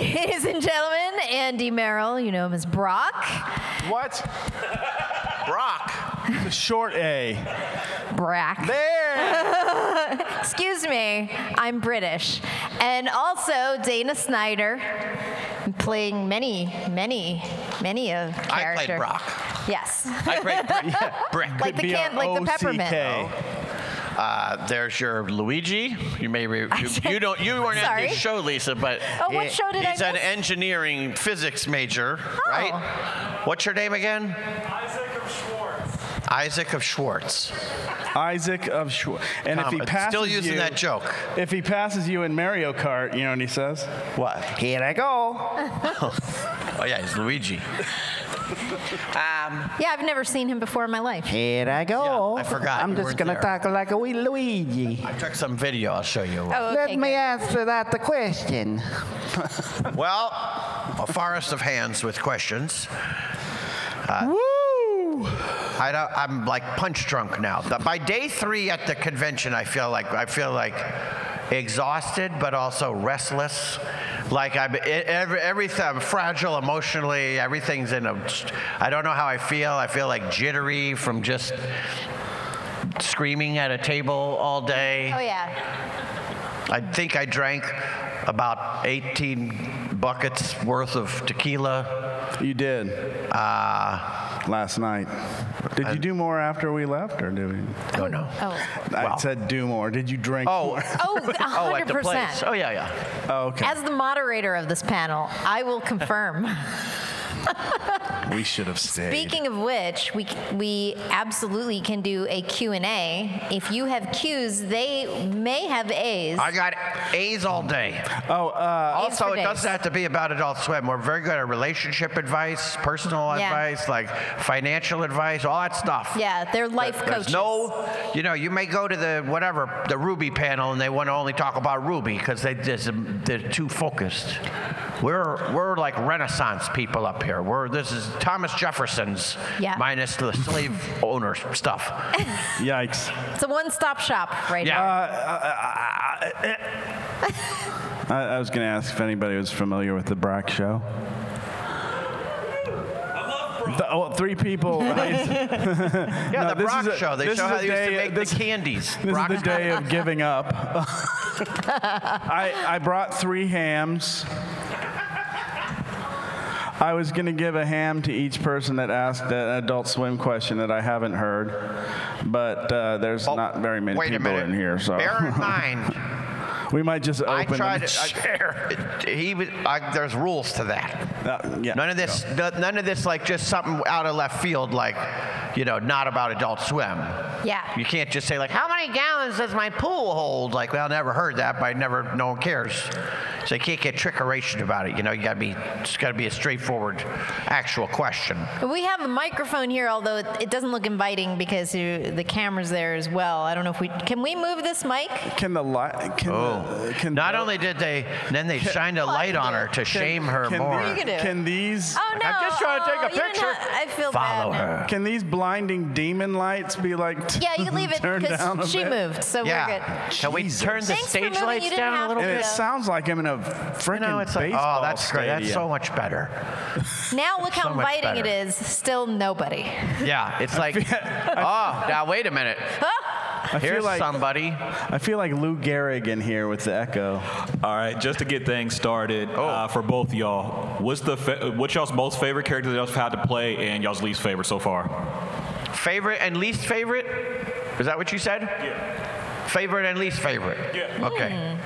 Ladies and gentlemen, Andy Merrill, you know him as Brak. What? Brak. It's a short A. Brak. There. Excuse me, I'm British. And also Dana Snyder, playing many a character. I played Brak. Yes. I played Brak. Like the can, like the peppermint. There's your Luigi. You may you weren't at this show, Lisa, but what show did he's an engineering physics major, right? What's your name again? Isaac of Schwartz. Isaac of Schwartz. Isaac of Schwartz. And if he passes still using you, that joke. If he passes you in Mario Kart, you know what he says? What? Here I go. Oh yeah, he's Luigi. Yeah, I've never seen him before in my life. Here I go. Yeah, I forgot. I'm just going to talk like a wee Luigi. I took some video. I'll show you. Oh, okay, Let me answer that the question. Well, a forest of hands with questions. Woo! I'm like punch drunk now. By day 3 at the convention, I feel like exhausted, but also restless. Like I'm fragile emotionally. Everything's I don't know how I feel. I feel like jittery from just screaming at a table all day. Oh yeah. I think I drank about 18 buckets worth of tequila. You did. Last night. Did you do more after we left, or did we? Oh no. Oh. I said do more. Did you drink more? Oh, 100%. Oh, at the place. Oh, yeah, yeah. Oh, okay. As the moderator of this panel, I will confirm. We should have stayed. Speaking of which, we absolutely can do a Q&A. If you have Qs, they may have As. I got As all day. Oh, also, it doesn't have to be about Adult Swim. We're very good at relationship advice, personal advice, like financial advice, all that stuff. Yeah, they're life coaches. No, you know, you may go to the Ruby panel and they want to only talk about Ruby because they're too focused. We're like Renaissance people up here. This is Thomas Jefferson's minus the slave owner stuff. Yikes! It's a one-stop shop right now. I was going to ask if anybody was familiar with the Brak show. Three people. Yeah, no, the Brak show. They show how they used to make the candies. This is the day of giving up. I brought 3 hams. I was going to give a ham to each person that asked an Adult Swim question that I haven't heard, but there's not very many people in here. So bear in mind, we might just open and share. There's rules to that. Yeah, none of this like just something out of left field, like not about Adult Swim. Yeah. You can't just say like, how many gallons does my pool hold? Like, well, I never heard that, but no one cares. So you can't get trickeration about it. You gotta it's gotta be a straightforward, actual question. We have a microphone here, although it doesn't look inviting because the camera's there as well. I don't know if can we move this mic? Not only did they shine a light on her to shame her more. Can these? Oh no! I'm just trying to take a picture. I feel bad. Follow her. Can these blinding demon lights be like? Yeah, you can leave it because she moved, so we're good. Can we turn the stage lights down a little bit? It sounds like I'm in a freaking baseball. Oh, that's great. That's so much better. Now look how inviting it is. Still nobody. Yeah, it's like, now wait a minute. Here's somebody. I feel like Lou Gehrig in here with the echo. All right, just to get things started for both y'all, what's y'all's most favorite character that y'all had to play and y'all's least favorite so far? Favorite and least favorite? Is that what you said? Yeah. Favorite and least favorite? Yeah. Okay.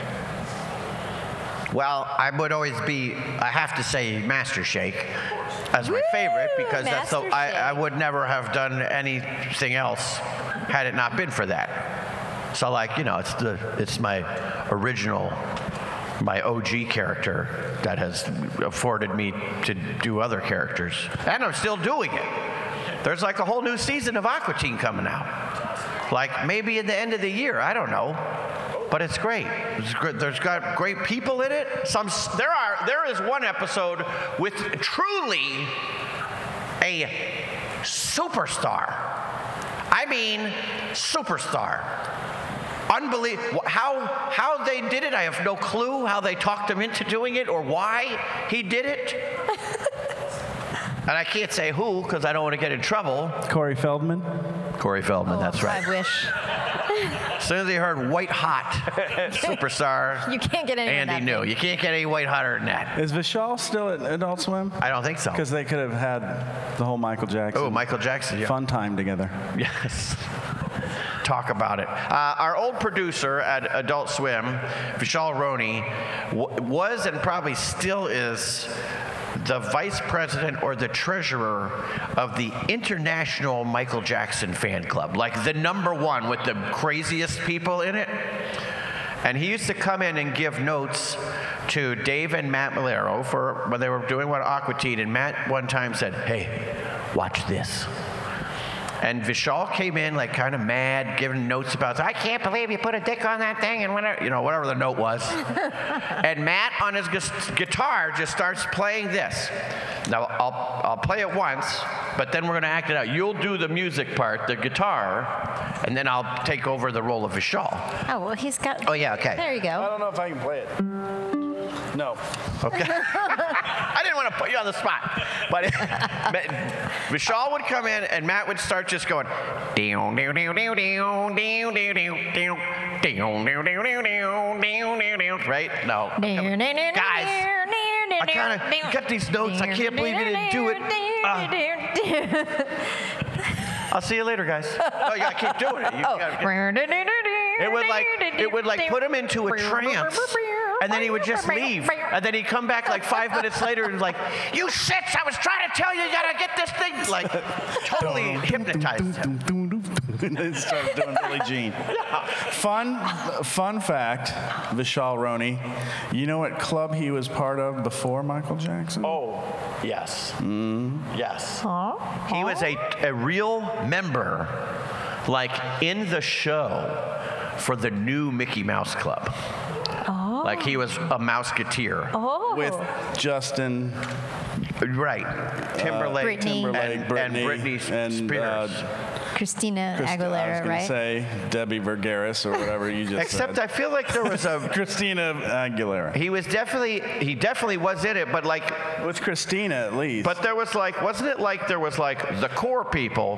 Well, I would always be, I have to say Master Shake as my favorite because that's the, I would never have done anything else had it not been for that. So like, it's my original, my OG character that has afforded me to do other characters. And I'm still doing it. There's like a whole new season of Aqua Teen coming out. Like maybe at the end of the year, I don't know. But it's great. There's got great people in it. There is one episode with truly a superstar. I mean, superstar. Unbelievable. How they did it, I have no clue how they talked him into doing it or why he did it. And I can't say who, because I don't want to get in trouble. Corey Feldman? Corey Feldman, oh, that's right. I wish. As soon as he heard white hot superstar, you can't get any Andy knew. You can't get any white hotter than that. Is Vishal still at Adult Swim? I don't think so. Because they could have had the whole Michael Jackson. Oh, Michael Jackson. Yeah. Fun time together. Yes. Talk about it. Our old producer at Adult Swim, Vishal Roney, was and probably still is the vice president or the treasurer of the International Michael Jackson Fan Club, like the #1 with the craziest people in it. And he used to come in and give notes to Dave and Matt Maiellaro for when they were doing what Aqua Teen, and Matt one time said, "Hey, watch this." And Vishal came in like kind of mad, giving notes about, I can't believe you put a dick on that thing and whatever, you know, whatever the note was. And Matt on his guitar just starts playing this. Now, I'll play it once, but then we're going to act it out. You'll do the music part, the guitar, and then I'll take over the role of Vishal. Oh, well, he's got... Oh, yeah, okay. There you go. I don't know if I can play it. No. Okay. I didn't want to put you on the spot. But Vishal would come in and Matt would start just going, right? No. Guys, I kind of got these notes. I can't believe you didn't do it. I'll see you later, guys. Oh, you gotta keep doing it. You it would like put him into a trance. And then he would just leave. And then he'd come back like 5 minutes later and like, you shits, I was trying to tell you, you gotta get this thing. Like, totally hypnotized him. They started doing Billie Jean. Yeah. Fun fact, Vishal Roney, you know what club he was part of before Michael Jackson? Oh, yes. Mm. Yes. Huh? He was a real member, like in the show, for the new Mickey Mouse Club. Like he was a Mouseketeer. Oh. With Justin. Right. Timberlake. Britney Spears. Christina Aguilera, I was gonna say Debbie Vergaris or whatever you just said. I feel like there was a... Christina Aguilera. He definitely was in it, but like... With Christina, at least. But there was like, wasn't it like there was like the core people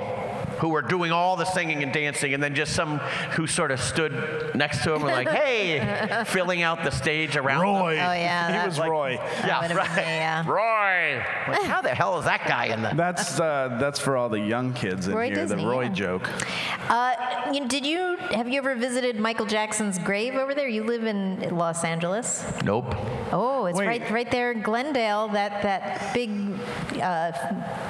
who were doing all the singing and dancing, and then just some who sort of stood next to him and like, hey, filling out the stage around Roy. Them. Oh, yeah. He was like, Roy. Yeah, right. Me, yeah. Roy. Like, how the hell is that guy in the... That's for all the young kids in Roy here, Disney, the Roy joke. Have you ever visited Michael Jackson's grave over there? You live in Los Angeles? Nope. Oh, it's right there in Glendale, that big...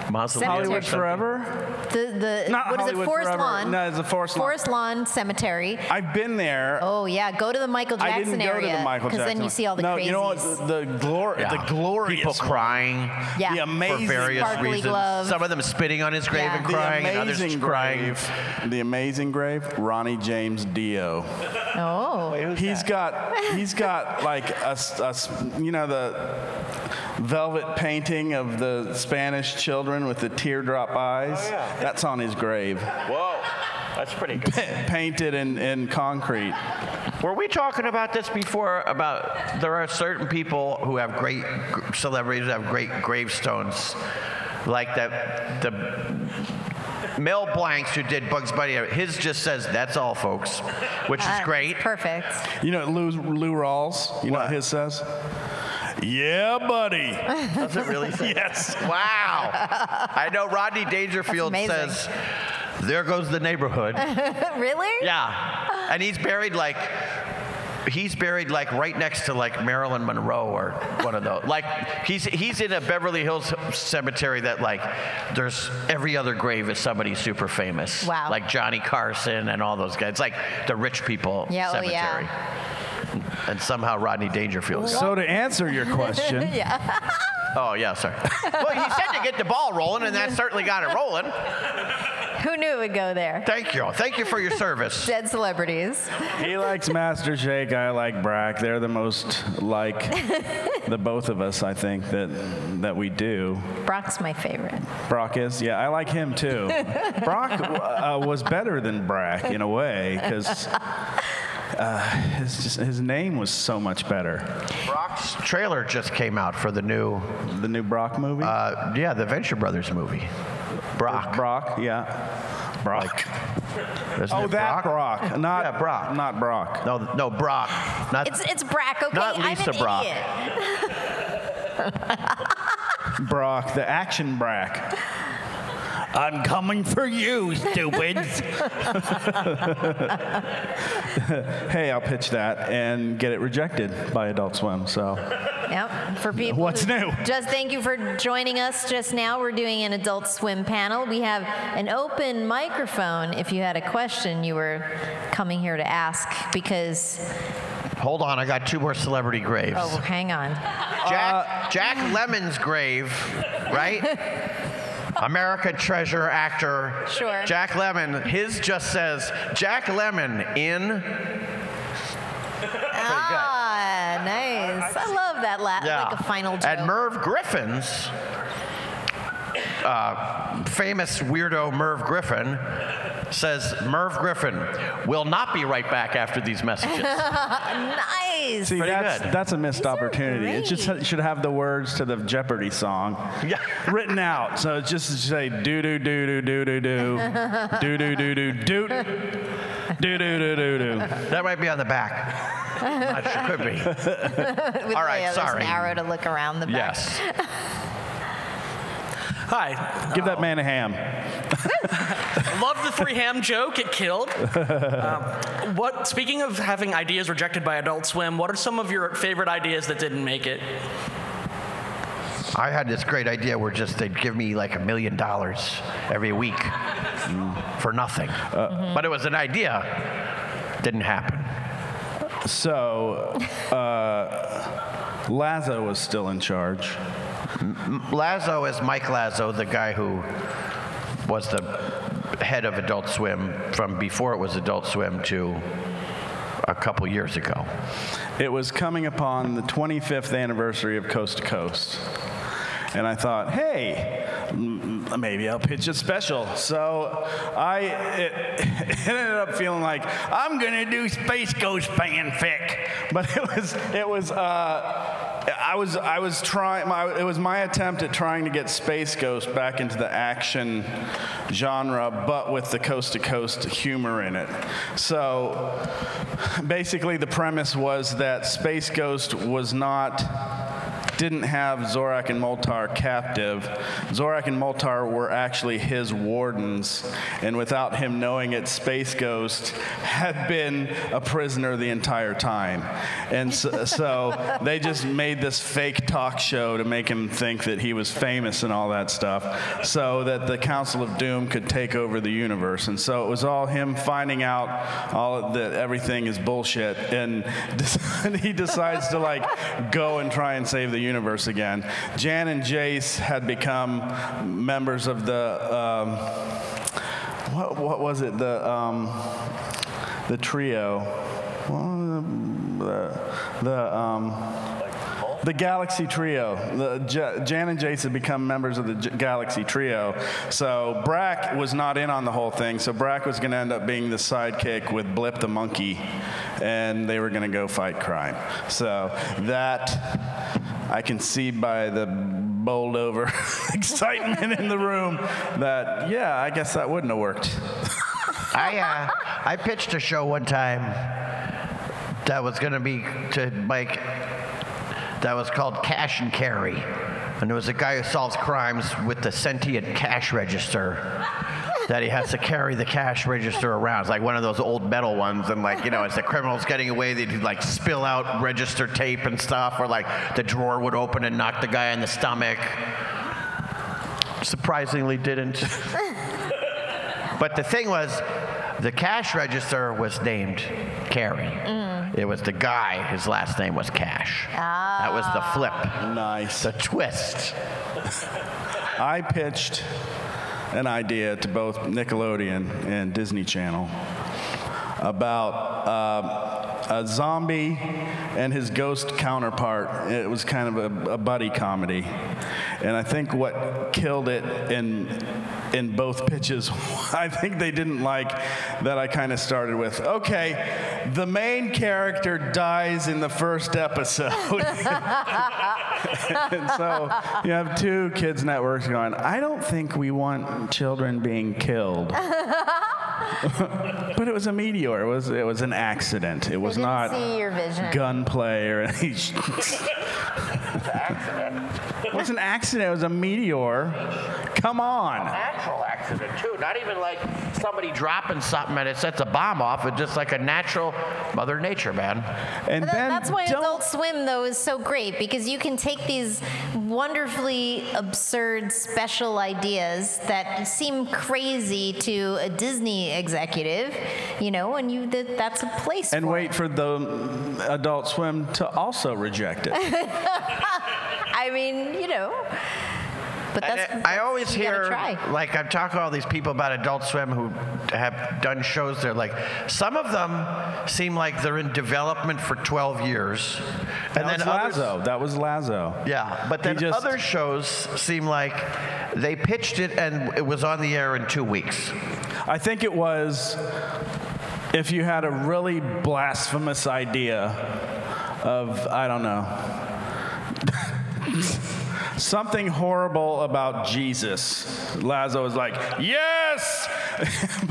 Mausoleum. Hollywood Forever? It's a Forest Lawn. Forest Lawn Cemetery. I've been there. Oh, yeah. Go to the Michael Jackson area. I didn't go to the Michael Jackson. Because then you see all the crazies. You know what? The glorious people crying. Yeah. The amazing. For various sparkly reasons. Gloves. Some of them spitting on his grave and crying, and others crying. The amazing grave. Ronnie James Dio. Oh. Wait, he's got like a you know, the velvet painting of the Spanish children with the teardrop eyes. Oh, yeah. That's on his grave. Whoa, that's pretty good. Painted in concrete. Were we talking about this before, about there are certain people who have great celebrities who have great gravestones, like that Mel Blanks, who did Bugs Bunny, his just says, that's all, folks, which is great. Perfect. You know Lou Rawls, you know what his says? Yeah, buddy. Does it really say? Yes. Wow. I know Rodney Dangerfield says, there goes the neighborhood. Really? Yeah. And he's buried like right next to like Marilyn Monroe or one of those. Like he's in a Beverly Hills cemetery that like there's every other grave is somebody super famous. Wow. Like Johnny Carson and all those guys. It's like the rich people cemetery. Oh, yeah. And somehow Rodney Dangerfield. So to answer your question. Yeah. Oh, yeah, sorry. Well, he said to get the ball rolling, and that certainly got it rolling. Who knew it would go there? Thank you. Thank you for your service. Dead celebrities. He likes Master Shake. I like Brak. They're the most like the both of us, I think, that we do. Brak's my favorite. Brak is? Yeah, I like him, too. Brak was better than Brak, in a way, because... His name was so much better. Brak's trailer just came out for the new Brak movie. Yeah, the Venture Brothers movie. Brak. Brak, yeah. Brak. Like, oh, that Brak. Not yeah, Brak. Not Brak. No, Brak. Not. It's Brak. Okay, not Lisa Brak. Idiot. Brak, the action Brak. I'm coming for you, stupids. Hey, I'll pitch that and get it rejected by Adult Swim. So, yep. For people, what's new? Just thank you for joining us just now. We're doing an Adult Swim panel. We have an open microphone. If you had a question, you were coming here to ask because. Hold on, I got two more celebrity graves. Oh, hang on. Jack Lemmon's grave, right? American Treasure actor, sure. Jack Lemmon. His just says, Jack Lemmon in. Ah, nice. I love that yeah. Like a final joke. And Merv Griffin's, famous weirdo Merv Griffin, says, Merv Griffin will not be right back after these messages. Nice. See, that's a missed opportunity. It just should have the words to the Jeopardy song written out. So it's just to say, do do do do do do do do do do do do do do do do. That might be on the back. It could be. All right, sorry. There's an arrow to look around the back. Yes. Hi. Give that man a ham. Love the three ham joke. It killed. Speaking of having ideas rejected by Adult Swim, what are some of your favorite ideas that didn't make it? I had this great idea where just they'd give me like $1 million every week for nothing. But it was an idea. Didn't happen. So Lazo was still in charge. Lazo is Mike Lazo, the guy who was the head of Adult Swim from before it was Adult Swim to a couple years ago. It was coming upon the 25th anniversary of Coast to Coast. And I thought, hey, maybe I'll pitch a special. So it ended up feeling like, I'm going to do Space Ghost fanfic. But I was trying. It was my attempt at trying to get Space Ghost back into the action genre, but with the coast-to-coast humor in it. So basically, the premise was that Space Ghost didn't have Zorak and Moltar captive. Zorak and Moltar were actually his wardens, and without him knowing it, Space Ghost had been a prisoner the entire time. And so they just made this fake talk show to make him think that he was famous and all that stuff, so that the Council of Doom could take over the universe. And so it was all him finding out that everything is bullshit, and he decides to like go and try and save the universe again. Jan and Jace had become members of the, what was it? The trio, the Galaxy Trio. Jan and Jace had become members of the Galaxy Trio. So Brak was not in on the whole thing. So Brak was going to end up being the sidekick with Blip the monkey, and they were going to go fight crime. So that. I can see by the bowled over excitement in the room that, yeah, I guess that wouldn't have worked. I pitched a show one time that was going to be to Mike that was called Cash and Carry. And there was a guy who solves crimes with the sentient cash register. That he has to carry the cash register around. It's like one of those old metal ones, and like, you know, as the criminal's getting away, they'd like spill out register tape and stuff, or like the drawer would open and knock the guy in the stomach. Surprisingly didn't. But the thing was, the cash register was named Carrie. It was the guy, his last name was Cash. That was the flip. Nice. The twist. I pitched an idea to both Nickelodeon and Disney Channel about a zombie and his ghost counterpart. It was kind of a buddy comedy. And I think what killed it in both pitches, I think they didn't like that I kind of started with, okay, the main character dies in the first episode. And so you have two kids' networks going, I don't think we want children being killed. But it was a meteor. It was an accident. It was not gunplay or anything. It's an accident. It was an accident. It was a meteor. Come on. A natural accident too. Not even like somebody dropping something and it sets a bomb off. It's just like a natural Mother Nature, man. And then that's why Adult Swim though is so great, because you can take these wonderfully absurd special ideas that seem crazy to a Disney executive, you know, and you that's a place. And for wait it. For the Adult Swim to also reject it. I mean, you know. But that's I always hear, like, I'm talking to all these people about Adult Swim who have done shows. They're like, some of them seem like they're in development for 12 years. And then Lazo. That was Lazo. Yeah, but then other shows seem like they pitched it and it was on the air in 2 weeks. I think it was if you had a really blasphemous idea of, I don't know. Something horrible about Jesus. Lazo is like, yes!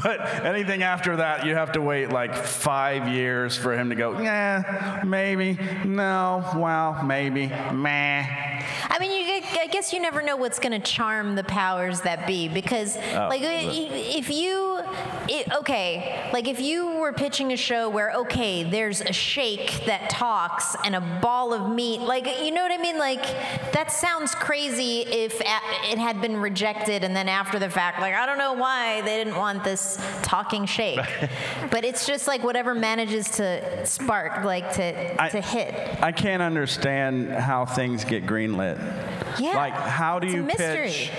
But anything after that, you have to wait like 5 years for him to go, yeah, maybe, no, well, maybe, meh. I mean, I guess you never know what's going to charm the powers that be, because, like, if you were pitching a show where, okay, there's a shake that talks and a ball of meat, like, you know what I mean? Like, that sounds crazy if it had been rejected and then after the fact, like, I don't know why they didn't want this talking shake. But it's just, like, whatever manages to spark, like, to hit. I can't understand how things get greenlit. Yeah, like, how do you pitch?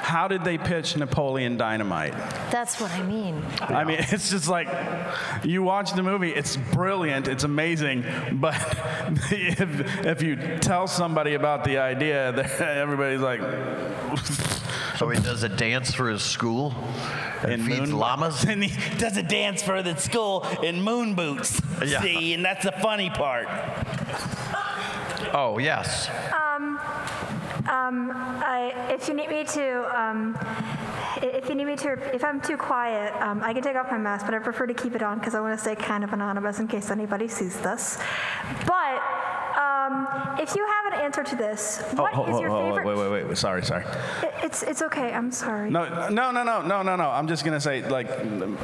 How did they pitch Napoleon Dynamite? That's what I mean. I mean, it's just like, you watch the movie, it's brilliant, it's amazing, but if you tell somebody about the idea, everybody's like... So he does a dance for his school and feeds llamas? And he does a dance for the school in moon boots, yeah. See, and that's the funny part. Oh, yes. If I'm too quiet, I can take off my mask, but I prefer to keep it on because I want to stay kind of anonymous in case anybody sees this. But if you have an answer to this, what is your favorite? Wait. Sorry. It's okay. I'm sorry. No. I'm just gonna say, like, you don't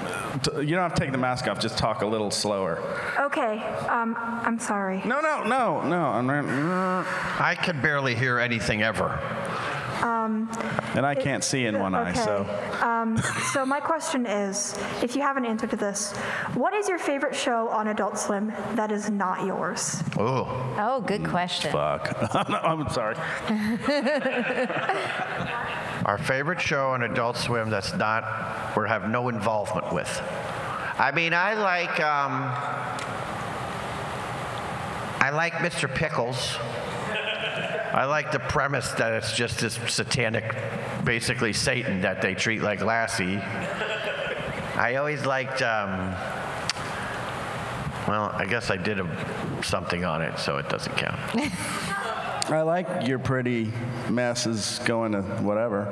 have to take the mask off. Just talk a little slower. Okay. I'm sorry. No. I can barely hear anything ever. And I can't see in one eye, so. So my question is, if you have an answer to this, what is your favorite show on Adult Swim that is not yours? Oh, good question. Fuck. I'm sorry. Our favorite show on Adult Swim that's not, or have no involvement with. I mean, I like Mr. Pickles. I like the premise that it's just this satanic, basically Satan that they treat like Lassie. I always liked, well, I guess I did something on it, so it doesn't count. I like your pretty messes going to whatever.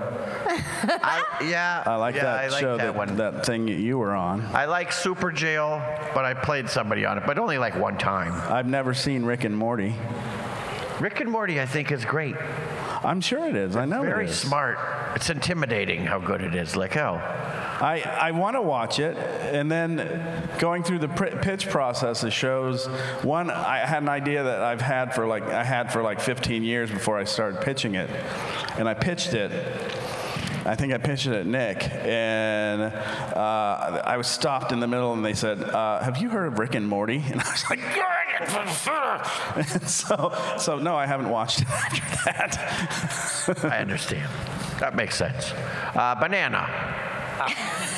I like that thing you were on. I like Super Jail, but I played somebody on it, but only like one time. I've never seen Rick and Morty. Rick and Morty, I think, is great. I'm sure it is. It's I know very it is. Smart. It's intimidating how good it is. Like, hell. I want to watch it, and then going through the pitch process, it shows one. I had an idea that I had for like 15 years before I started pitching it, and I pitched it. I think I pitched it at Nick, and I was stopped in the middle, and they said, have you heard of Rick and Morty? And I was like, and so no, I haven't watched it after that. I understand. That makes sense. Banana.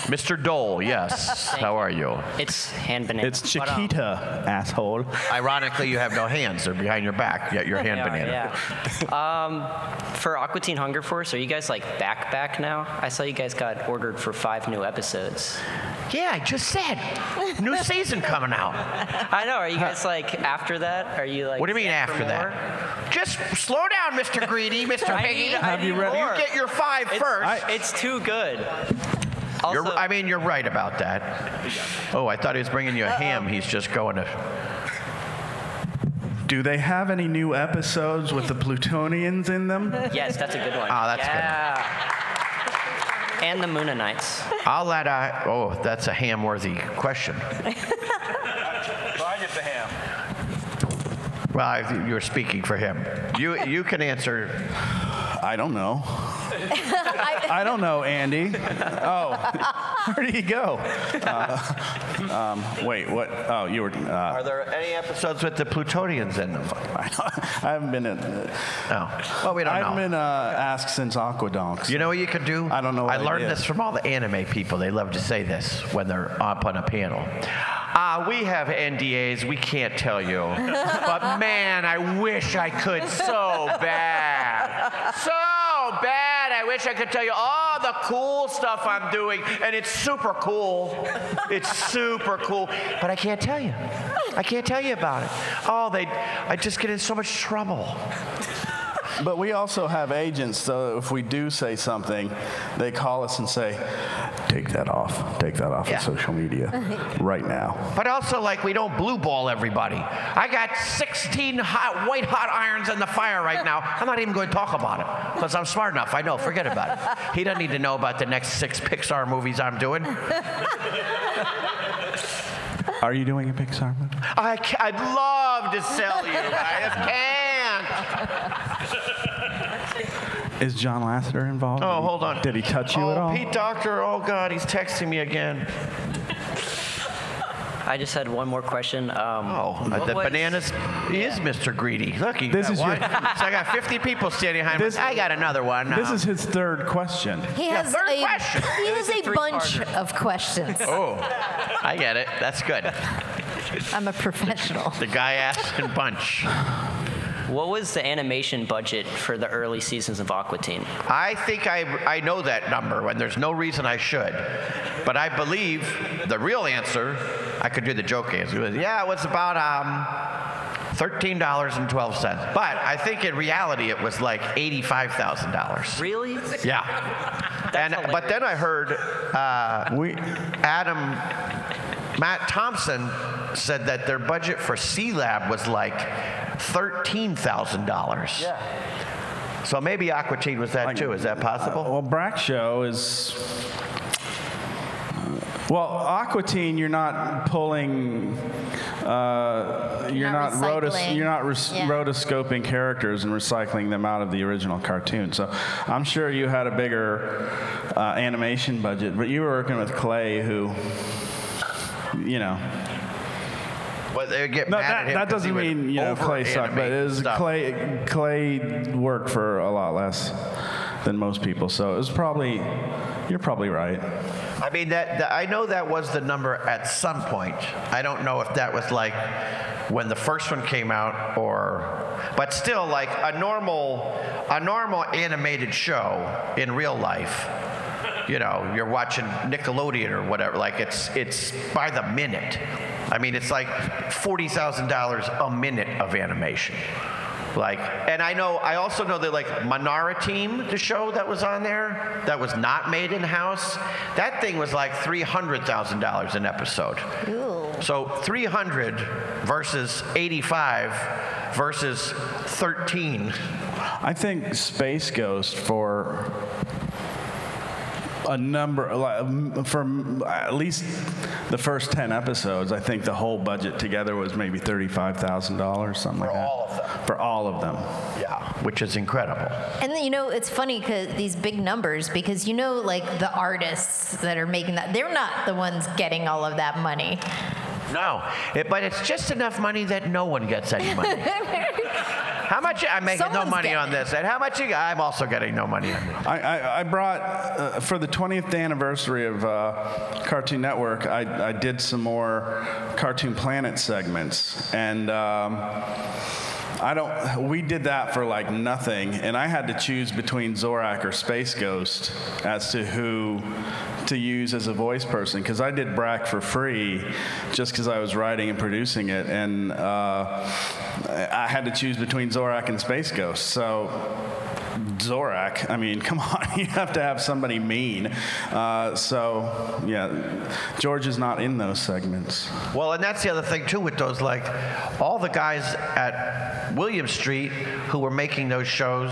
Mr. Dole, yes. How are you? It's Hand Banana. It's Chiquita, asshole. Ironically, you have no hands. They're behind your back, yet you're Hand Banana. Yeah. For Aqua Teen Hunger Force, are you guys like back now? I saw you guys got ordered for 5 new episodes. Yeah, I just said. New season coming out. I know. Are you guys like after that? Are you like? What do you mean after that? Just slow down, Mr. Greedy, Mr. Piggy. Have you read? You get your 5 first. It's too good. Also, I mean, you're right about that. Oh, I thought he was bringing you a ham. He's just going to. Do they have any new episodes with the Plutonians in them? Yes, that's a good one. Oh, that's good. And the Moonanites. I'll let I. Oh, that's a ham-worthy question. I get the ham. Well, you're speaking for him. You can answer. I don't know. I don't know, Andy. Oh, where do you go? Wait, what? Oh, you were. Are there any episodes with the Plutonians in them? I haven't been in. Oh, well, we don't know. I haven't been asked since Aquadonks. So. You know what you could do? I don't know. I learned this from all the anime people. They love to say this when they're up on a panel. We have NDAs. We can't tell you. But man, I wish I could so bad. So bad. I wish I could tell you all the cool stuff I'm doing, and it's super cool. It's super cool, but I can't tell you. I can't tell you about it. Oh, I just get in so much trouble. But we also have agents, so if we do say something, they call us and say, take that off. Take that off of social media right now. But also, like, we don't blue ball everybody. I got 16 white hot irons in the fire right now. I'm not even going to talk about it because I'm smart enough. I know. Forget about it. He doesn't need to know about the next 6 Pixar movies I'm doing. Are you doing a Pixar movie? I'd love to sell you. I just can't. Is John Lasseter involved? Oh, hold on. Did he touch you at all? Oh, Pete Docter. Oh, God, he's texting me again. I just had one more question. The bananas is Mr. Greedy. Look, this is one. So I got 50 people standing behind me. I got another one. This is his third question. He has a bunch of questions. Oh, I get it. That's good. I'm a professional. The guy asked in bunch. What was the animation budget for the early seasons of Aqua Teen? I think I know that number, and there's no reason I should. But I believe the real answer, I could do the joke answer. Yeah, it was about $13.12. But I think in reality it was like $85,000. Really? Yeah. But then I heard Matt Thompson said that their budget for C-Lab was like $13,000. Yeah. So maybe Aqua Teen was that too. Is that possible? Well, Brak Show is... Well, Aqua Teen, you're not pulling... You're not rotoscoping characters and recycling them out of the original cartoon. So I'm sure you had a bigger animation budget, but you were working with Clay who... You know, well, they get mad at him. That doesn't mean Clay sucked, but it was Clay worked for a lot less than most people, so it was probably. You're probably right. I mean, I know that was the number at some point. I don't know if that was like when the first one came out or, but still, like a normal animated show in real life. You know, you're watching Nickelodeon or whatever. Like it's by the minute. I mean, it's like $40,000 a minute of animation. Like, and I also know that like Manara Team, the show that was on there, that was not made in house. That thing was like $300,000 an episode. Ooh. So 300 versus 85 versus 13. I think Space Ghost for. A number, for at least the first 10 episodes, I think the whole budget together was maybe $35,000, something like that. For all of them. For all of them. Yeah, which is incredible. And then, you know, it's funny because these big numbers, because you know, like the artists that are making that, they're not the ones getting all of that money. No, but it's just enough money that no one gets any money. How much? I'm making Someone's no money on this. And how much? I'm also getting no money on this. I brought, for the 20th anniversary of Cartoon Network, I did some more Cartoon Planet segments. And we did that for like nothing. And I had to choose between Zorak or Space Ghost as to who to use as a voice person, because I did Brak for free just because I was writing and producing it, and I had to choose between Zorak and Space Ghost. So Zorak, I mean, come on, you have to have somebody mean. So yeah, George is not in those segments. Well, and that's the other thing too with those, like all the guys at William Street who were making those shows,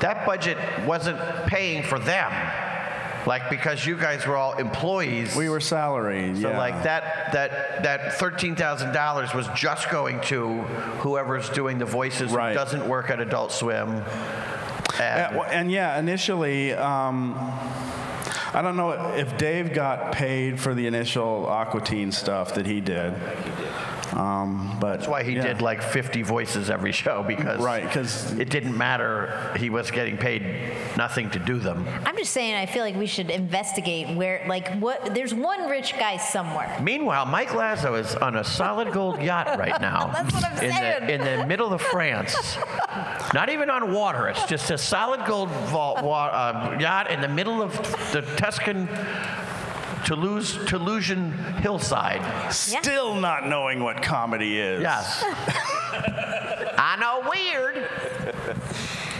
that budget wasn't paying for them. Like, because you guys were all employees. We were salaried, so yeah. So like that $13,000 was just going to whoever's doing the voices, right, who doesn't work at Adult Swim. And yeah, initially, I don't know if Dave got paid for the initial Aqua Teen stuff that he did. But that's why he did like 50 voices every show, because it didn't matter. He was getting paid nothing to do them. I'm just saying, I feel like we should investigate where, like, what, there's one rich guy somewhere. Meanwhile, Mike Lazo is on a solid gold yacht right now. That's what I'm saying. In the middle of France. Not even on water. It's just a solid gold yacht in the middle of the Tuscan... Toulousian hillside. Yeah. Still not knowing what comedy is. Yes. I know, weird.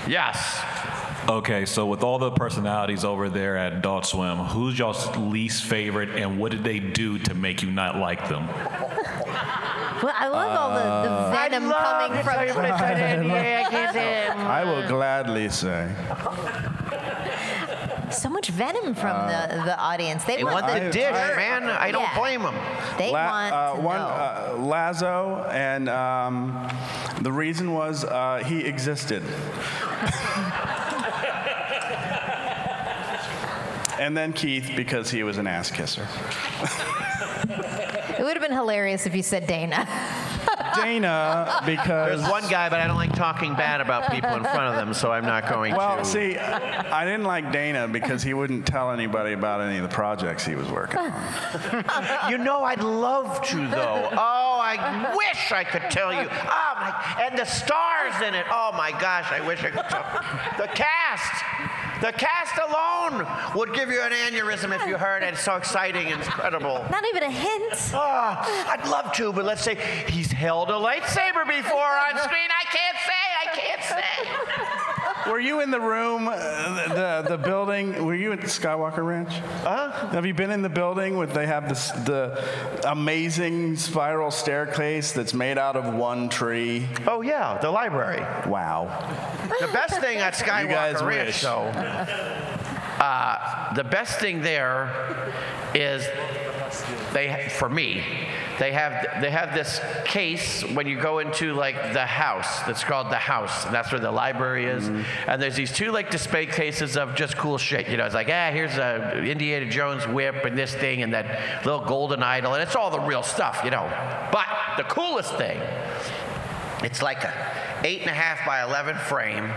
Yes. Okay, so with all the personalities over there at Adult Swim, who's y'all's least favorite, and what did they do to make you not like them? Well, I love all the venom coming from I will gladly say. So much venom from the audience. They want the dish, man. I don't blame them. They want to know. Lazo, and the reason was he existed. And then Keith, because he was an ass kisser. It would have been hilarious if you said Dana. Dana, because... There's one guy, but I don't like talking bad about people in front of them, so I'm not going to... Well, see, I didn't like Dana because he wouldn't tell anybody about any of the projects he was working on. You know, I'd love to, though. Oh, I wish I could tell you. Oh, my... And the stars in it. Oh, my gosh, I wish I could tell. The cast... The cast alone would give you an aneurysm if you heard it. It's so exciting and incredible. Not even a hint. I'd love to, but let's say he's held a lightsaber before on screen. I can't say. Were you in the room, the building? Were you at Skywalker Ranch? Have you been in the building where they have this, the amazing spiral staircase that's made out of one tree? Oh, yeah, the library. Wow. The best thing at Skywalker Ranch, though, the best thing there is for me, they have this case when you go into like the house that's called the house, and that's where the library is. Mm-hmm. And there's these two like display cases of just cool shit. You know, it's like, here's a Indiana Jones whip and this thing and that little golden idol, and it's all the real stuff, you know. But the coolest thing, it's like a 8.5 by 11 frame.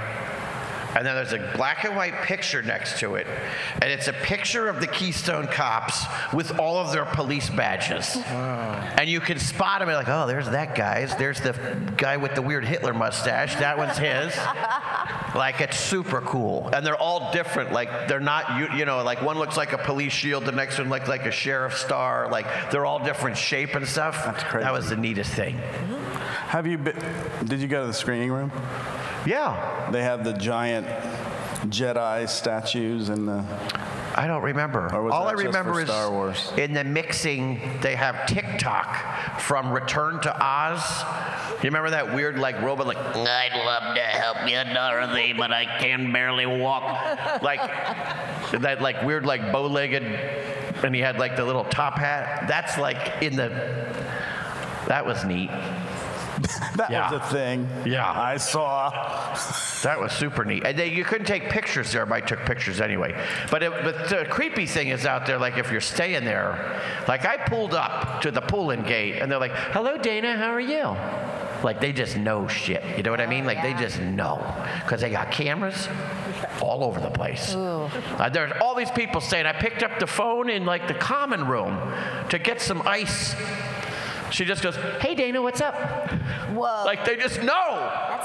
And then there's a black and white picture next to it, and it's a picture of the Keystone Cops with all of their police badges. Wow. And you can spot them, and like, oh, there's that guy. There's the guy with the weird Hitler mustache. That one's his. Like, it's super cool. And they're all different. Like, they're not, you know, like one looks like a police shield, the next one looks like a sheriff's star. Like, they're all different shape and stuff. That's crazy. That was the neatest thing. Have you been, did you go to the screening room? Yeah. They have the giant Jedi statues and the... I don't remember. All I remember is Star Wars. In the mixing, they have TikTok from Return to Oz. You remember that weird like robot like, I'd love to help you, Dorothy, but I can barely walk. Like that like weird like bow-legged, and he had like the little top hat. That's like in the... That was neat. That was a thing. Yeah. I saw. That was super neat. And you couldn't take pictures there, but I took pictures anyway. But the creepy thing is out there, like if you're staying there, like I pulled up to the pull-in gate, and they're like, hello, Dana, how are you? Like, they just know shit. You know what I mean? Like, they just know. Because they got cameras all over the place. There's all these people saying, I picked up the phone in, like, the common room to get some ice. She just goes, hey, Dana, what's up? Whoa. Like, they just know.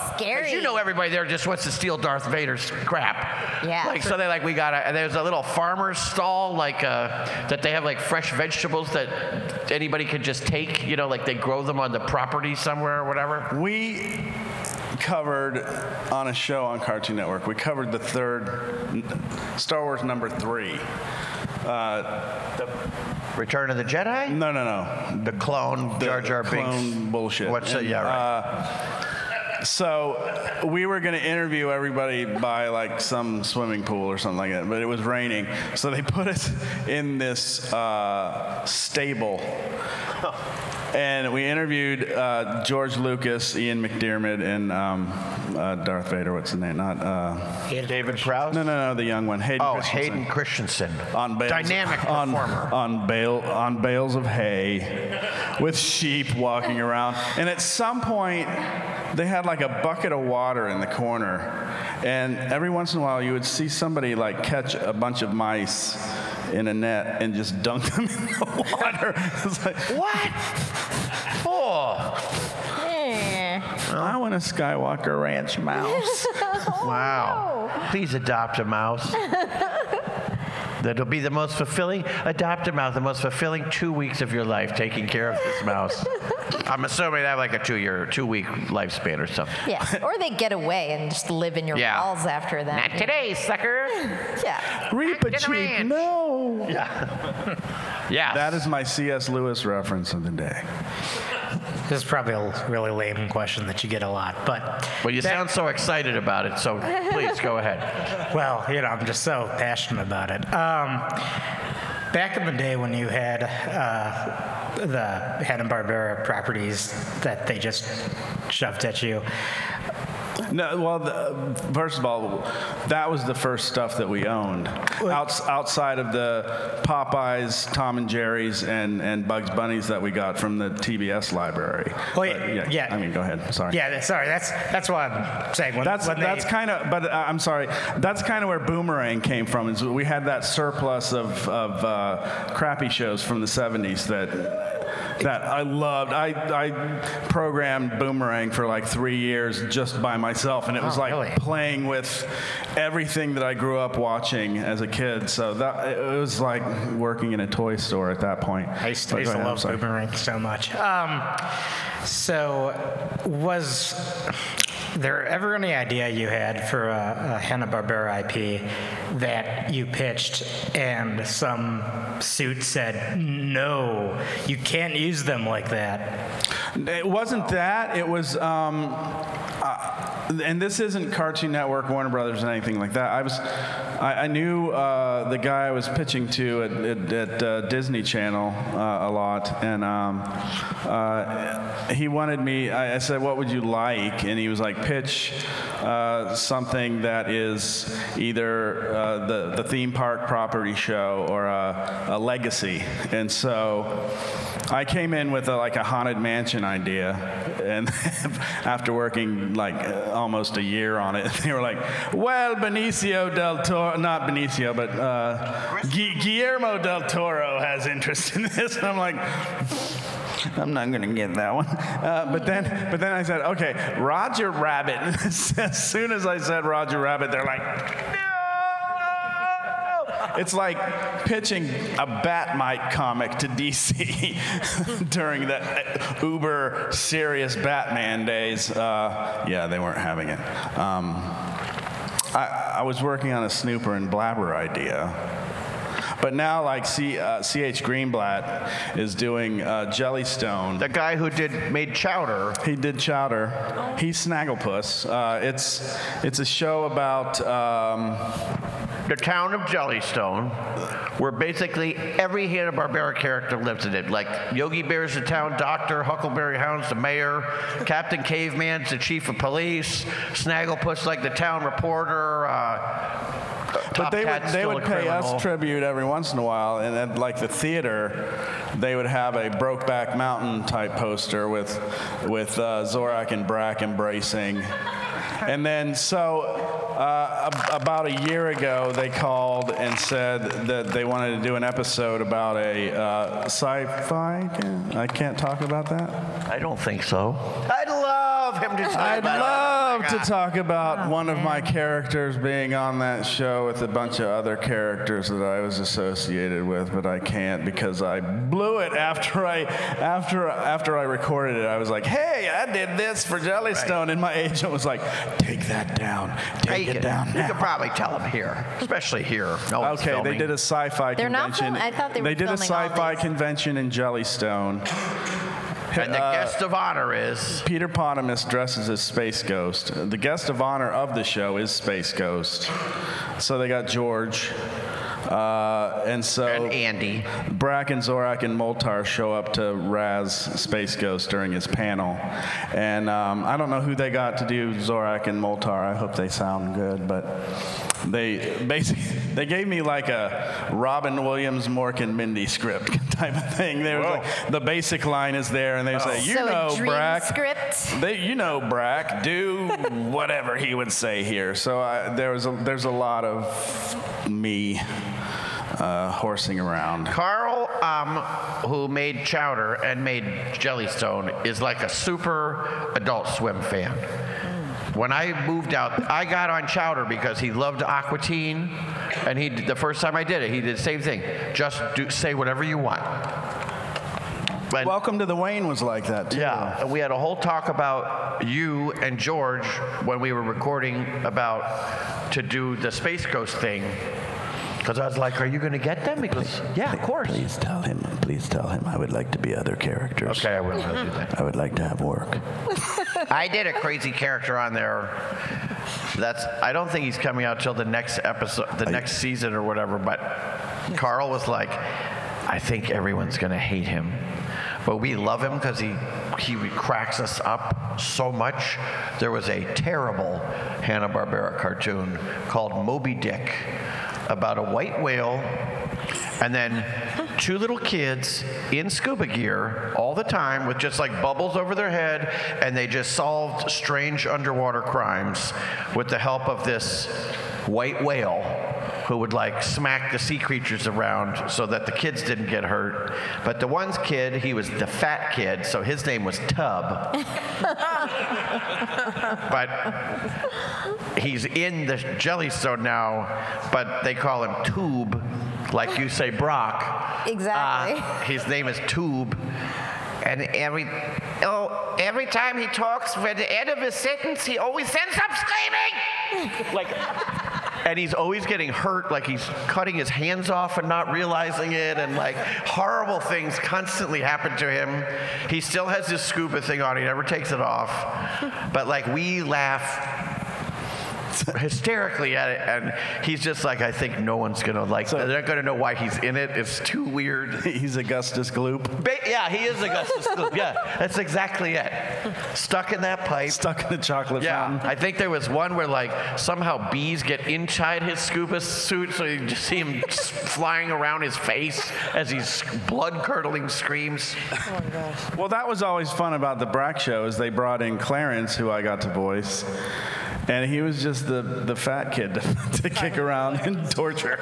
That's scary. Because you know everybody there just wants to steal Darth Vader's crap. Yeah. Like, so they're like, we got a, there's a little farmer's stall, like, that they have, like, fresh vegetables that anybody could just take. You know, like, they grow them on the property somewhere or whatever. We covered on a show on Cartoon Network, we covered the third, Star Wars number 3. Return of the Jedi? No, no, no. The clone, Jar Jar Binks. Clone bullshit. What's it? Yeah, right. So we were going to interview everybody by, like, some swimming pool or something like that, but it was raining. So they put us in this stable. And we interviewed George Lucas, Ian McDiarmid, and Darth Vader. What's his name? Not David Prowse. No, no, no, the young one. Hayden Christensen. Hayden Christensen. On bales, dynamic performer. On bales of hay, with sheep walking around. And at some point, they had like a bucket of water in the corner, and every once in a while, you would see somebody like catch a bunch of mice in a net and just dunk them in the water. It's like, what? Oh. Yeah. I want a Skywalker Ranch mouse. Oh, wow. No. Please adopt a mouse. That'll be the most fulfilling, adopt a mouse, the most fulfilling 2 weeks of your life taking care of this mouse. I'm assuming they have like a two-week lifespan or something. Yeah, or they get away and just live in your walls after that. Not today, sucker. Yeah. Reap a tree, no. Yeah. Yeah. That is my C.S. Lewis reference of the day. This is probably a really lame question that you get a lot, but... Well, you sound so excited about it, so please go ahead. Well, you know, I'm just so passionate about it. Back in the day when you had the Hanna-Barbera properties that they just shoved at you... No, well, first of all, that was the first stuff that we owned. Outside of the Popeyes, Tom and Jerry's, and Bugs Bunnies that we got from the TBS library. Well, yeah. I mean, go ahead. Sorry. Yeah, sorry. That's why I'm saying. That's kind of. But I'm sorry. That's kind of where Boomerang came from. Is we had that surplus of crappy shows from the '70s that I loved. I programmed Boomerang for like 3 years just by myself, and it was like playing with everything that I grew up watching as a kid. So that it was like working in a toy store at that point. I used to love Boomerang so much. So was there ever any idea you had for a Hanna-Barbera IP that you pitched and some suit said, no, you can't use them like that? It wasn't that. It was, and this isn't Cartoon Network, Warner Brothers, or anything like that. I knew the guy I was pitching to at Disney Channel a lot, and he wanted me, I said, what would you like? And he was like, pitch something that is either the theme park property show or a legacy. And so I came in with like a haunted mansion idea, and after working like almost a year on it, they were like, well, Benicio del Toro, not Benicio, but Guillermo del Toro has interest in this, and I'm like, I'm not going to get that one. But then I said, okay, Roger Rabbit. As soon as I said Roger Rabbit, they're like, no! It's like pitching a Batmite comic to DC during the uber serious Batman days. Yeah, they weren't having it. I was working on a Snooper and Blabber idea. But now, like, C. H. Greenblatt is doing Jellystone. The guy who made Chowder. He did Chowder. He's Snagglepuss. It's a show about the town of Jellystone, where basically every Hanna-Barbera character lives in it. Like Yogi Bear's the town doctor, Huckleberry Hound's the mayor, Captain Caveman's the chief of police, Snagglepuss like the town reporter. But they would pay us tribute every once in a while, and at like the theater, they would have a Brokeback Mountain type poster with Zorak and Brak embracing, and then so. About a year ago, they called and said that they wanted to do an episode about a sci-fi. I can't talk about that. I don't think so. I'd love him to talk about it. I'd love to talk about one of my characters being on that show with a bunch of other characters that I was associated with, but I can't because I blew it after I recorded it. I was like, hey, I did this for Jellystone, and my agent was like, take that down. You could probably tell them here, especially here. No one's filming. They did a sci-fi convention. I thought they were filming. They did a sci-fi convention in Jellystone. And the guest of honor is? Peter Potamus dresses as Space Ghost. The guest of honor of the show is Space Ghost. So they got George. And Andy. Brak and Zorak and Moltar show up to razz Space Ghost during his panel. And I don't know who they got to do Zorak and Moltar. I hope they sound good, but they basically they gave me like a Robin Williams, Mork and Mindy script type of thing. They were like, the basic line is there, and they say, you know, Brak, you know, Brak, do whatever he would say here. So there's a lot of me horsing around. Carl, who made Chowder and made Jellystone, is like a super Adult Swim fan. When I moved out, I got on Chowder because he loved Aqua Teen, and he the first time I did it, he did the same thing. Just say whatever you want. And Welcome to the Wayne was like that, too. Yeah, we had a whole talk about you and George when we were recording about to do the Space Ghost thing. Because I was like, are you going to get them? Because, yeah, of course. Please tell him I would like to be other characters. Okay, I will. I'll do that. I would like to have work. I did a crazy character on there. I don't think he's coming out till the next episode, the next season or whatever, but Carl was like, I think everyone's going to hate him. But we love him because he cracks us up so much. There was a terrible Hanna-Barbera cartoon called Moby Dick about a white whale and then two little kids in scuba gear all the time with just like bubbles over their head, and they just solved strange underwater crimes with the help of this white whale who would like smack the sea creatures around so that the kids didn't get hurt. But the one kid, he was the fat kid, so his name was Tub. But he's in the Jellystone now, but they call him Tube, like you say Brak. Exactly. His name is Tube. And every time he talks, at the end of his sentence, he always ends up screaming. And he's always getting hurt, like he's cutting his hands off and not realizing it, and like horrible things constantly happen to him. He still has his scuba thing on, he never takes it off. But like we laugh hysterically at it, and he's just like, I think no one's gonna like that. They're not gonna know why he's in it. It's too weird. He's Augustus Gloop. Yeah, he is Augustus Gloop. Yeah, that's exactly it. Stuck in that pipe. Stuck in the chocolate fountain. I think there was one where like somehow bees get inside his scuba suit, so you just see him flying around his face as he's blood-curdling screams. Oh my gosh. Well, that was always fun about the Brak show is they brought in Clarence, who I got to voice. And he was just the fat kid to kick around and torture.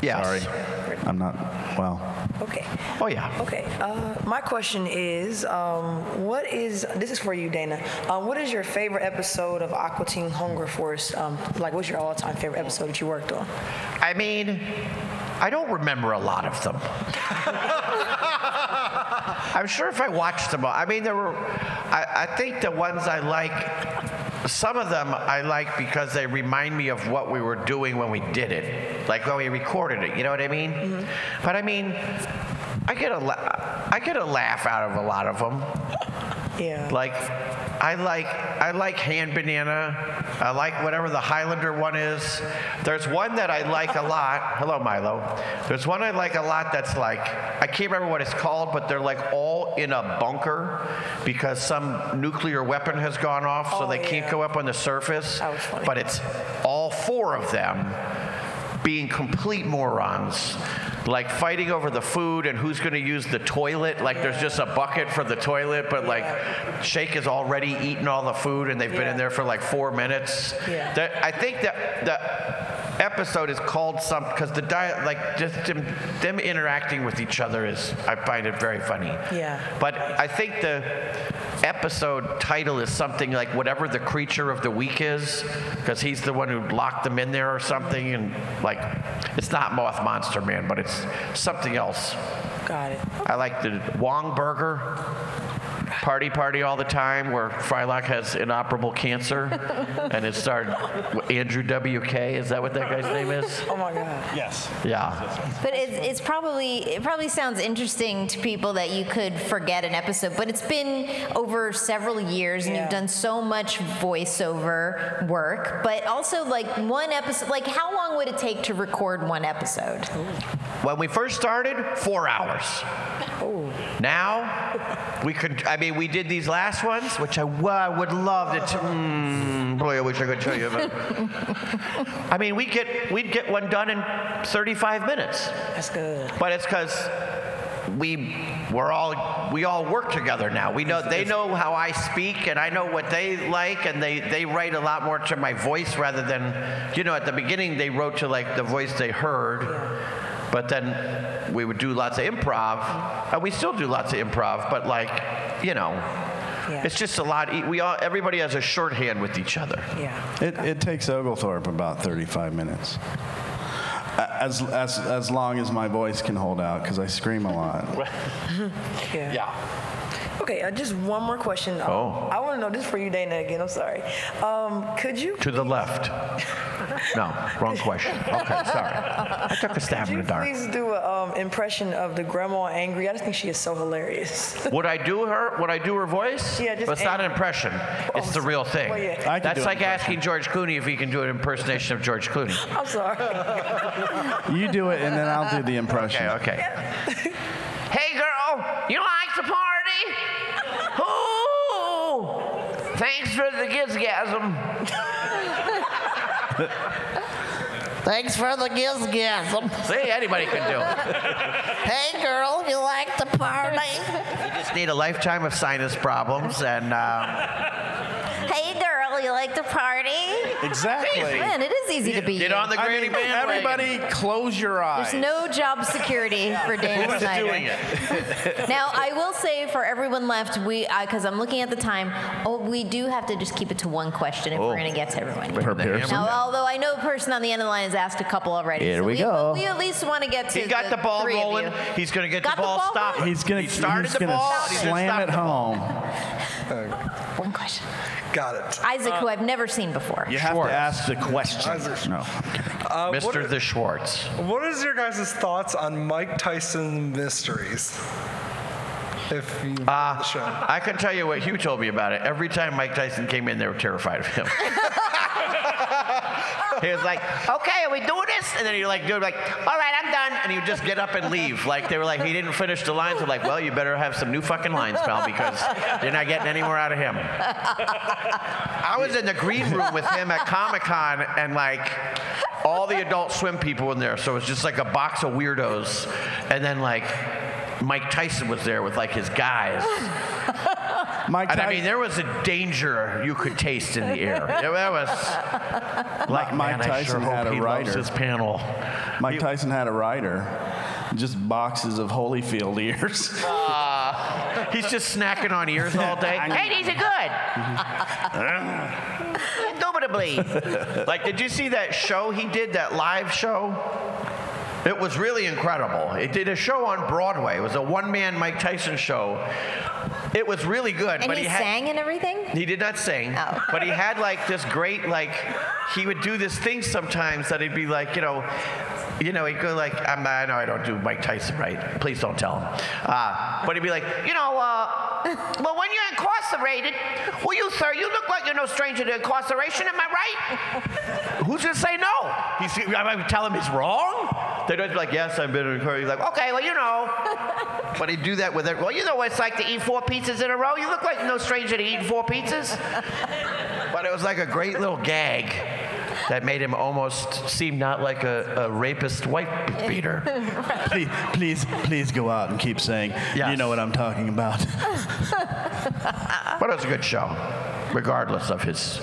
Yeah. Sorry. I'm not, well. Okay. Oh, yeah. Okay. My question is, this is for you, Dana. What is your favorite episode of Aqua Teen Hunger Force? What's your all-time favorite episode that you worked on? I mean, I don't remember a lot of them. I'm sure if I watched them all, I mean, there were, I think the ones I like, some of them I like because they remind me of what we were doing when we did it, like when we recorded it, you know what I mean? Mm-hmm. But I mean, I get a laugh out of a lot of them. Yeah. Like, I like Hand Banana. I like whatever the Highlander one is. There's one that I like a lot. Hello, Milo. There's one I like a lot that's like, I can't remember what it's called, but they're like all in a bunker because some nuclear weapon has gone off, so they can't go up on the surface. That was funny. But it's all four of them being complete morons, like fighting over the food and who's going to use the toilet. Like there's just a bucket for the toilet, but like Shake has already eaten all the food and they've been in there for like 4 minutes. Yeah. I think that the episode is called something because the diet, like just them interacting with each other is, I find it very funny. Yeah. But I think the episode title is something like whatever the creature of the week is, because he's the one who locked them in there or something, and like it's not Moth Monster Man, but it's something else. Got it. I like the Wong Burger, Party All the Time, where Frylock has inoperable cancer, and it starred Andrew W.K. Is that what that guy's name is? Oh my God. Yes. Yeah. But it's probably sounds interesting to people that you could forget an episode, but it's been over several years, and you've done so much voiceover work. But also, like one episode, like how long would it take to record one episode? When we first started, 4 hours. Oh. Now, we could. I mean, we did these last ones, which I would love to. Boy, I wish I could tell you about. I mean, we'd get one done in 35 minutes. That's good. But it's because we all work together now. We know they know how I speak, and I know what they like, and they write a lot more to my voice rather than, you know, at the beginning they wrote to like the voice they heard. Yeah. But then we would do lots of improv, and we still do lots of improv, but like, you know, it's just a lot. Everybody has a shorthand with each other. Yeah. It takes Oglethorpe about 35 minutes. As long as my voice can hold out, because I scream a lot. Okay, just one more question. I want to know this for you, Dana, again. I'm sorry. Could you... To the left. No, wrong question. Okay, sorry. I took a stab in the dark. Please do an impression of the grandma angry. I just think she is so hilarious. Would I do her voice? Yeah, just... But it's not an impression. It's the real thing. Well, yeah. That's like asking George Clooney if he can do an impersonation of George Clooney. I'm sorry. You do it, and then I'll do the impression. Okay. Yeah. Hey, girl, you like the party? Thanks for the gizgasm. Thanks for the gizgasm. See, anybody can do it. Hey, girl, you like the party? You just need a lifetime of sinus problems and... Hey, girl, you like the party? Exactly. Man, it is easy to be. Get on the granny bandwagon. Everybody, close your eyes. There's no job security for Dana Snyder. Doing it? Now, I will say for everyone left, because I'm looking at the time, we do have to just keep it to one question if we're going to get to everyone. Per person. Now, although I know a person on the end of the line has asked a couple already. Here we go. We at least want to get to. He got the ball rolling. He's going to get the ball stopped. He's going to slam it home. One question. Got it. Isaac, who I've never seen before. You have to ask the question. Isaac. No. Mr. The Schwartz. What is your guys' thoughts on Mike Tyson mysteries? If you the show. I can tell you what Hugh told me about it. Every time Mike Tyson came in, they were terrified of him. He was like, okay, are we doing this? And then you're like, dude, like, all right, I'm done. And he would just get up and leave. Like, they were like, he didn't finish the lines. They're like, well, you better have some new fucking lines, pal, because you're not getting any more out of him. I was in the green room with him at Comic-Con, and like, all the Adult Swim people in there. So it was just like a box of weirdos. And then like, Mike Tyson was there with like his guys. And I mean, there was a danger you could taste in the air. That was like, Mike Tyson had a rider. His panel. Mike Tyson had a rider, just boxes of Holyfield ears. He's just snacking on ears all day. Hey, these are good. Indubitably. Like, did you see that show he did? That live show. It was really incredible. It did a show on Broadway. It was a one-man Mike Tyson show. It was really good. And but he sang and everything? He did not sing. Oh. But he had like this great, like, he would do this thing sometimes that he'd be like, you know, You know, he'd go like, I know I don't do Mike Tyson right. Please don't tell him. But he'd be like, you know, well, when you're incarcerated, well, you, sir, you look like you're no stranger to incarceration. Am I right? Who's going to say no? I might tell him he's wrong. They'd always be like, yes, I've been incarcerated. He's like, okay, well, you know. But he'd do that with it. Well, you know what it's like to eat 4 pizzas in a row. You look like no stranger to eating 4 pizzas. But it was like a great little gag that made him almost seem not like a rapist wife beater. Right. Please go out and keep saying, yes. You know what I'm talking about. But it was a good show, regardless of his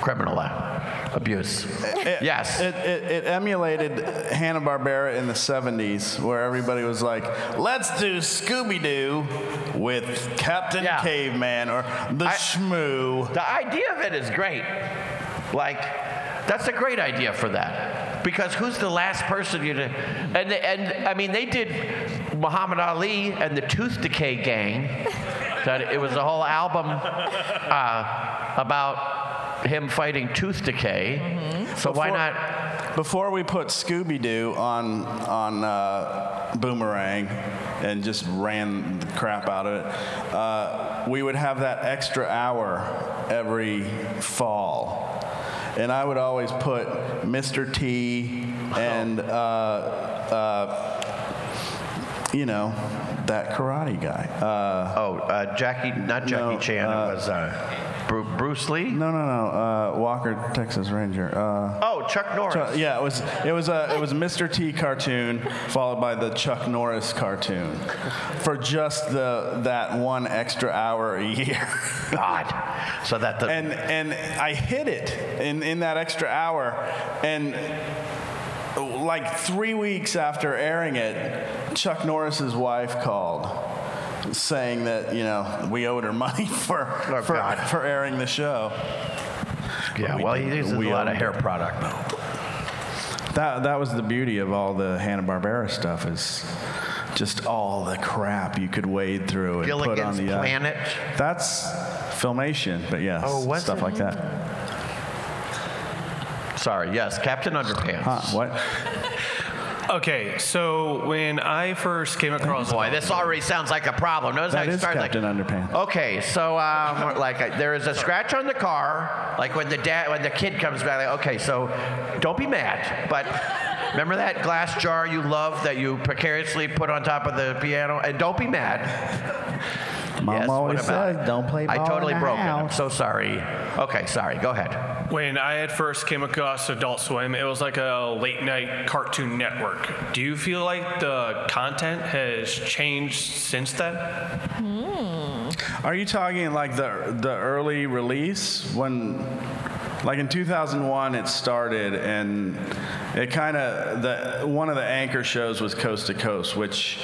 criminal abuse. Yes. It emulated Hanna-Barbera in the 70s, where everybody was like, let's do Scooby-Doo with Captain Caveman or the Shmoo. The idea of it is great. Like... That's a great idea for that, because who's the last person you... And I mean, they did Muhammad Ali and the Tooth Decay Gang. That it was a whole album about him fighting tooth decay. Mm-hmm. So why not... Before we put Scooby-Doo on Boomerang and just ran the crap out of it, we would have that extra hour every fall. And I would always put Mr. T and, you know, that karate guy. Jackie Chan. It was Bruce Lee? No. Walker, Texas Ranger. Chuck Norris. It was Mr. T cartoon followed by the Chuck Norris cartoon for just that one extra hour a year. God. So that the and I hit it in that extra hour, and like 3 weeks after airing it, Chuck Norris's wife called, saying that, you know, we owed her money for airing the show. Yeah, well, he uses a lot of hair product, though. That was the beauty of all the Hanna-Barbera stuff, is just all the crap you could wade through and Gilligan's put on the Planet. That's Filmation, but yes, stuff like that. Sorry, yes, Captain Underpants. What? Okay, so when I first came across... Boy, this already sounds like a problem. Notice that I started Captain Underpants. Okay, so there is a scratch on the car, like when the kid comes back, like, okay, so don't be mad, but... Remember that glass jar you love that you precariously put on top of the piano? And don't be mad. Mom always said, don't play ball. I totally broke it. I'm so sorry. Okay, sorry. Go ahead. When I had first came across Adult Swim, it was like a late-night Cartoon Network. Do you feel like the content has changed since then? Are you talking like the early release when... Like in 2001, it started, and it kind of, one of the anchor shows was Coast to Coast, which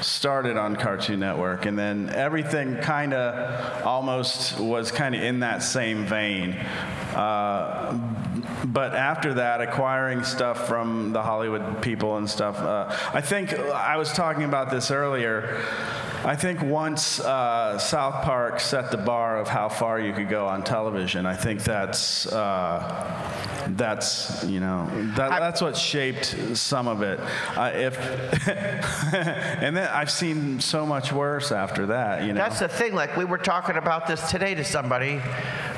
started on Cartoon Network, and then everything kind of almost was kind of in that same vein. But after that, acquiring stuff from the Hollywood people and stuff, I think I was talking about this earlier. I think once South Park set the bar of how far you could go on television, I think that's what shaped some of it. And then I've seen so much worse after that. You know, that's the thing. Like we were talking about this today to somebody,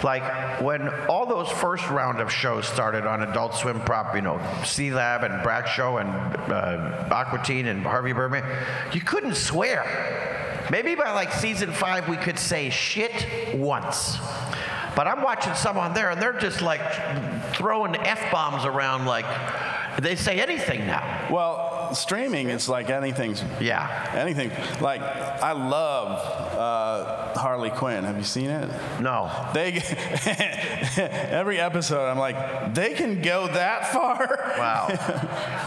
like when all those first round of shows started on Adult Swim prop, you know, C-Lab and Brak Show and Aqua Teen and Harvey Birdman, you couldn't swear. Maybe by like season 5 we could say shit once. But I'm watching some on there, and they're just like throwing F-bombs around like they say anything now. Well, streaming is like anything's. Yeah. Anything. Like, I love Harley Quinn. Have you seen it? No. Every episode, I'm like, they can go that far? Wow.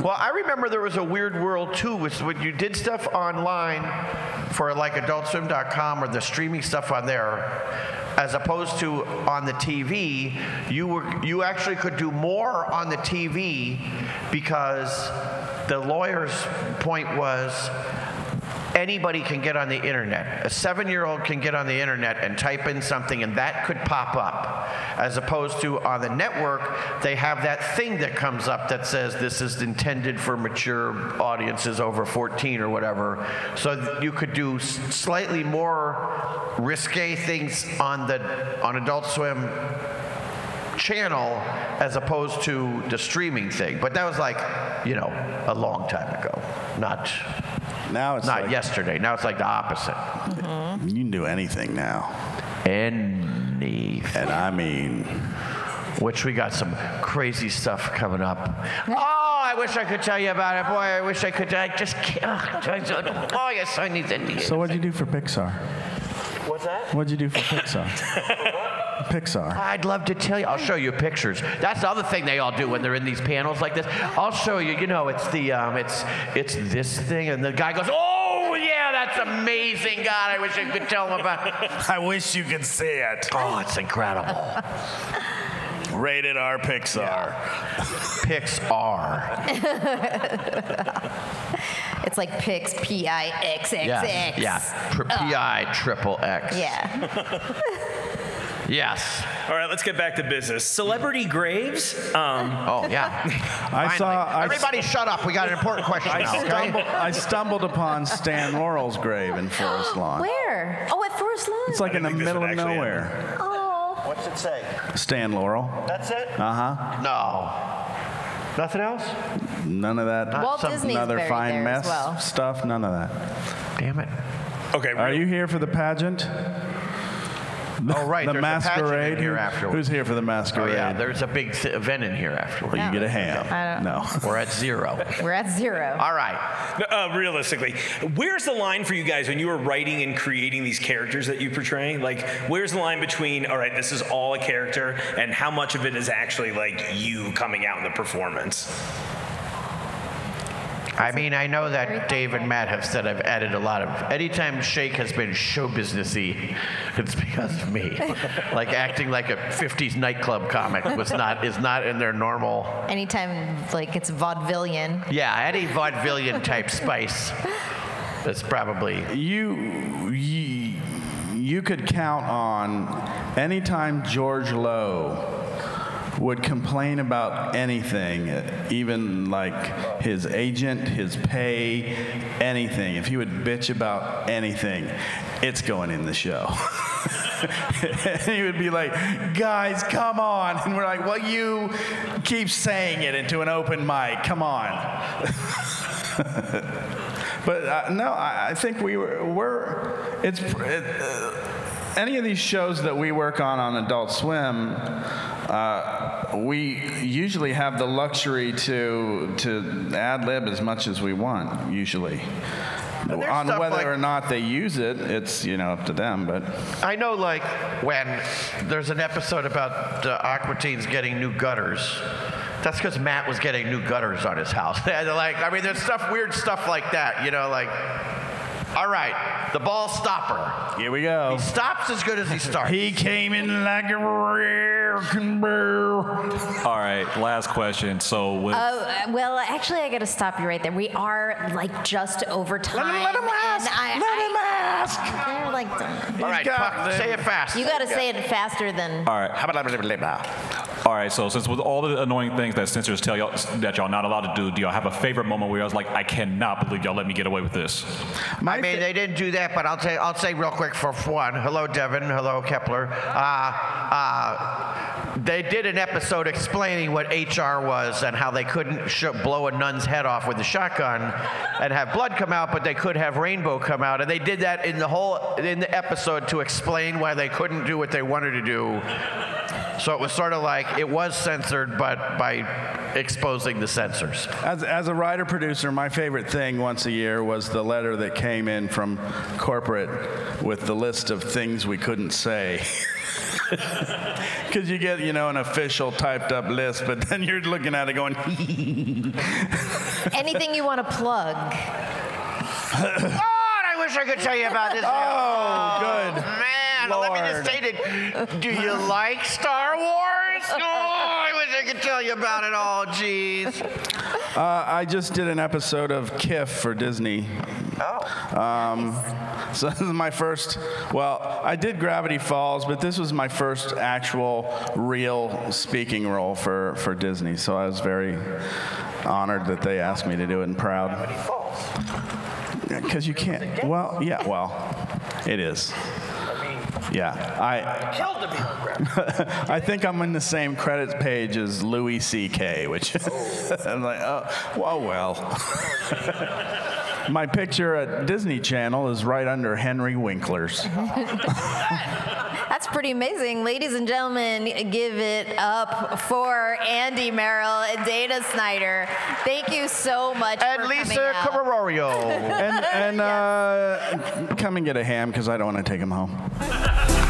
Well, I remember there was a Weird World, too, which when you did stuff online for like AdultSwim.com or the streaming stuff on there, as opposed to on the TV, you actually could do more on the TV because the lawyer's point was Anybody can get on the internet. A 7-year-old can get on the internet and type in something and that could pop up. As opposed to on the network, they have that thing that comes up that says this is intended for mature audiences over 14 or whatever. So you could do slightly more risque things on on Adult Swim channel as opposed to the streaming thing. But that was like, you know, a long time ago. Not like yesterday. Now it's like the opposite. Mm-hmm. You can do anything now. Anything. And I mean, which we got some crazy stuff coming up. Oh, I wish I could tell you about it. Boy, I wish I could. I just can't. Oh, yes, I need that. So what'd you do for Pixar? What's that? What'd you do for Pixar? Pixar. I'd love to tell you. I'll show you pictures. That's the other thing they all do when they're in these panels like this. I'll show you. You know, it's the it's this thing, and the guy goes, "Oh yeah, that's amazing! God, I wish I could tell him about it." I wish you could see it. Oh, it's incredible. Rated R Pixar. Yeah. Pixar. It's like Pix, P-I-X-X-X. Yeah. Yeah. P-I-triple-X. Yeah. Yes. All right, let's get back to business. Celebrity graves. Oh yeah. Shut up. We got an important question. I stumbled upon Stan Laurel's grave in Forest Lawn. Where? Oh, at Forest Lawn. It's like in the middle of nowhere. Happen. Oh. What's it say? Stan Laurel. That's it. Uh huh. No. Nothing else. None of that. Walt Disney's buried there as well. Stuff. None of that. Damn it. Okay. Are you here for the pageant? Oh, right. The masquerade. Who's here for the masquerade? Oh, yeah. There's a big event in here afterwards. No. You get a ham. I don't know. No. We're at zero. We're at zero. All right. Realistically, where's the line for you guys when you were writing and creating these characters that you portray? Like, where's the line between, all right, this is all a character, and how much of it is actually, like, you coming out in the performance? I mean, I know that Dave and Matt have said I've added a lot of... Anytime Shake has been show businessy, it's because of me. Like acting like a 50s nightclub comic is not in their normal... Anytime like it's vaudevillian. Yeah, any vaudevillian type spice. That's probably... You could count on anytime George Lowe would complain about anything, even like his agent, his pay, anything. If he would bitch about anything, it's going in the show. And he would be like, guys, come on. And we're like, well, you keep saying it into an open mic. Come on. But no, I think any of these shows that we work on Adult Swim, we usually have the luxury to ad-lib as much as we want, usually. On whether or not they use it, it's, you know, up to them, but... I know, like, when there's an episode about Aqua Teens getting new gutters. That's because Matt was getting new gutters on his house. Like, I mean, there's weird stuff like that, you know, like... All right, the ball stopper. Here we go. He stops as good as he starts. He came in like a wrecking ball. All right, last question. So with... well, actually, I got to stop you right there. We are, like, just over time. Let him ask. Let him ask. They're like... Done. All right, say it fast. You got to say it faster than... All right. How about... All right, so since with all the annoying things that censors tell y'all that y'all not allowed to do y'all have a favorite moment where I was like, I cannot believe y'all let me get away with this? I mean, they didn't do that, but I'll say real quick for one. Hello, Devin. Hello, Kepler. They did an episode explaining what HR was and how they couldn't blow a nun's head off with a shotgun and have blood come out, but they could have rainbow come out. And they did that in the episode to explain why they couldn't do what they wanted to do. So it was sort of like it was censored, but by exposing the censors. As a writer producer, my favorite thing once a year was the letter that came in from corporate with the list of things we couldn't say. Because you get, you know, an official typed up list, but then you're looking at it going. Anything you want to plug? God, I wish I could tell you about this. Oh, good. Man. Let me just say that, do you like Star Wars? Oh, I wish I could tell you about it all, jeez. I just did an episode of Kiff for Disney Oh. So this is my first, well, I did Gravity Falls, but this was my first actual real speaking role for Disney, so I was very honored that they asked me to do it and proud. Gravity Falls? Because you can't, well, yeah, well, it is. Yeah, I killed the program. I think I'm in the same credit page as Louis C.K., which I'm like, oh, well. My picture at Disney Channel is right under Henry Winkler's. That's pretty amazing. Ladies and gentlemen, give it up for Andy Merrill and Dana Snyder. Thank you so much for Lisa Carrario. And yes. Come and get a ham because I don't want to take him home.